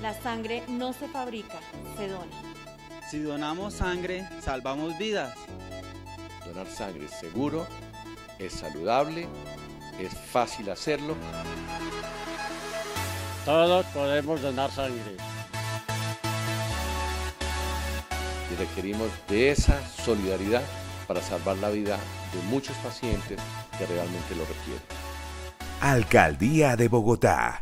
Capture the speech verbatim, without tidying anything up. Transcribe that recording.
La sangre no se fabrica, se dona. Si donamos sangre, salvamos vidas. Donar sangre es seguro, es saludable, es fácil hacerlo. Todos podemos donar sangre. Y requerimos de esa solidaridad para salvar la vida de muchos pacientes que realmente lo requieren. Alcaldía de Bogotá.